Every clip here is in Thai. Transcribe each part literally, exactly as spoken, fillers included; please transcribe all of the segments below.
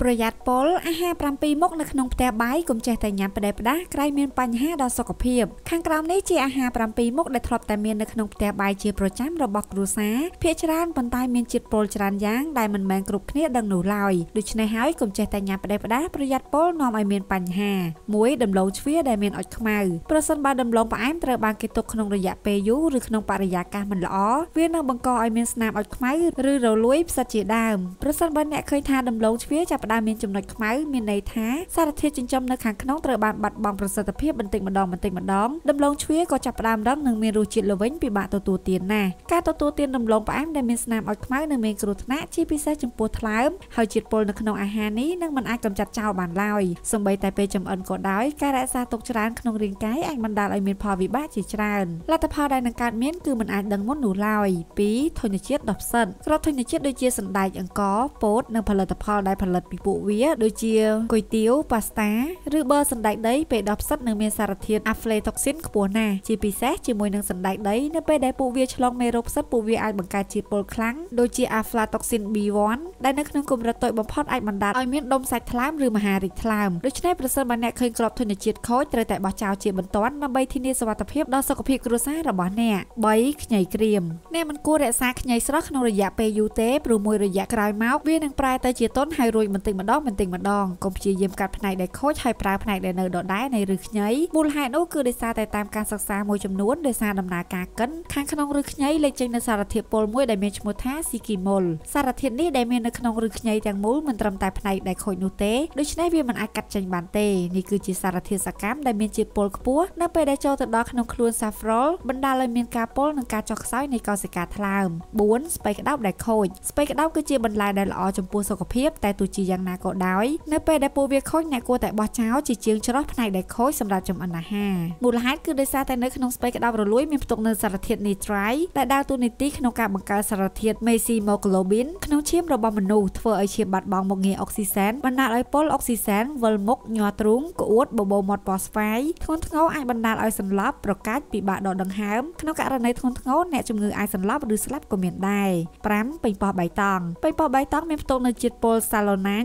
ประหยัดโพลอาหารประปีมกในขนมแต่ใบกุมใจแต่ยามประเดประดาใครเมียนปัญหาดาวสกปรกข้างกลางนี้เจียอาหารประปีมกได้ทรอบแต่เมียนในขนมแต่ใบเจียโปรแจมระบบกรุษาเพียชรานบรรทายเมียนจิตโพลจรานย่างได้มันแมงกรุบเนื้อดังหนูลอยดูชนะหายกุมใจแต่ยามประเดประดาประหยัดโพลนอมไอเมียนปัญหามุ้ยดำลงช่วยได้เมียนอดขมาเปอร์เซ็นต์บาดำลงปะแอมเตอร์บางกิตุขนมระยะเปยุหรือขนมปะระยะกามันล้อเวียนนางบังกอไอเมียนสนามอดขมาหรือเราลุยสัจจีดามเปอร์เซ็นต์บาเนี่ยเคยทานดำลงช่วยจับได้เมียนจำนวนขมายมีในท้าสารเทจินจำในขังขนมเตอร์บานบัดบองประสบเพียบบันติงบันดองบันติงบันดอมดำลงช่วยก็จับดามดอมหนึ่งเมรูจิตละเว้นปีบะตัวตัวเตียนน่ะการตัวตัวเตียนดำลงปะแอมได้เมียนสนามอดขมายหนึ่งเมกรุธนะชีพิเศษจำปวดท้ายหายจิตโพลในขนมอาหารนี้นั่งมันอากำจัดเจ้าบานลอยสมบัยแต่เปจำอันก็ได้การรักษาตกจรานขนมเรียงไก่อันบันดาลไอเมียนพอวิบ้าจิจรานลัตพาวได้ในการเมียนคือมันอาจดังมดหนูลอยปีทนเชียดดอกสันกรอบทนเชียดโดยเชียสันได้ยังก้อโป๊ดในผลิตพาวได้ผลิตปีบุเวียโดยเชียก๋วยเตี๋ยวพาสต้าหรือเบอร์สันได้ได้ไปดอกสันในเมียสารเทียนอัฟเลท็อกซินขบวนน่ะชีพิเศษชีมวยในสันได้ได้ในไปได้ปุเวียฉลองเมรุสันปุเวียอันบังการชีโปลครั้งโดยเชียอัฟเลท็อกซินบีวอนได้ในขนมกลมระตอยบอมพอดอันบันดาลไอเมียนดมใส่ทลามหรือมหาริทลามโดยใช้ประสบบันเนเคยกรอบทนเชียดโค้ดแต่แต่บ่เจ้าเชียบันต้อนนำใบที่นี่สวัสดิเพียบดอกสกปรกรูซ่าระบอนแน่ใบขยายเกรียมแน่มันกู้แต่ซากขยายสระขนมระยะเปยูเต้ปรูมวยระยะกลายเมาส์เวียนางปลายแต่เจียต้นไฮโรยมันติงมันดองมันติงมันดองกรมเชียเยี่ยมการผนังได้โค้ชไฮปลายผนังได้เนอดได้ในรึขยายบุลไฮโนคือได้ซาแต่ตามการศึกษามวยจำนวนได้ซาดำนากาเกินข้างขนมรึขยายเลยเจนในสารเทียบโพลมวยได้เมชโมท้าซิกิมอลสารเทียนนี่ได้เมในขนมรึขยายแตงมูมันตรำแต่ผนังได้โคนูเต้โดยใช้เวียมันอากัดจังบานเต้นี่คือจีสารเทียสกัมได้เมจิโพลขบัวนั่นไปได้โจตัดดอกขนมครูนซาฟรอลบรรดาเลยเมนกาโพลนังกาจอกซ้ายในกอสิกาทลามบุ้นสไปกระดาบได้โคดสไปกระดาบคือจีบรรลัยได้ละอจมปูสกปรกแต่ตัวจียังนาโกได้นั่นไปได้ปูเวียโคดในกูแต่บ่อเช้าจีเชียงชะลอผนังได้โคดสำหรับจำอันนาฮาบุลไฮคือได้ซาแต่เนขนมสไปกระดาบระลุยมีตกเนสารเทียนนิไตรแต่ดาวตัวนิติขนมกาบังกาสารเทียนเมซีโมโกลบินขนมเชื่อมระบำมนูเฟอไอเชียบัดบองมงเงออกซิเซนบรรดาไอโพลออกซิเซนวอลมกยอตรุงกอวดโบโบมอดปอสไฟทนท้อไอบรรดาไอสันลับประกาศปีบะดอกดังหามขนมกาในทนท้อแนจมเงอไอสันลับหรือสลับก็เมียนได้แปมไปปอใบตองไปปอใบตองมีตกเนจิตโพลซาโลนัน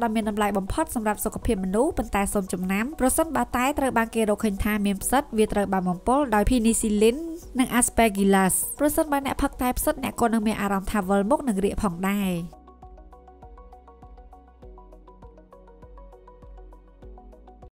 ดำเมียนดำลายบอมพอดสำหรับสกปรกมนุษย์เป็นตาสมจมน้ำประสันบาตายเตอร์บางเกโรเคนทาเมียมซัดเวียเตอร์บามอมโปลดอยพีนิซิลินนางอัสเปกิลัสประสันบาเนพักตายซัดแนกโกนังเมียอารามทาวเวลมกหนึ่งเรียผ่องได้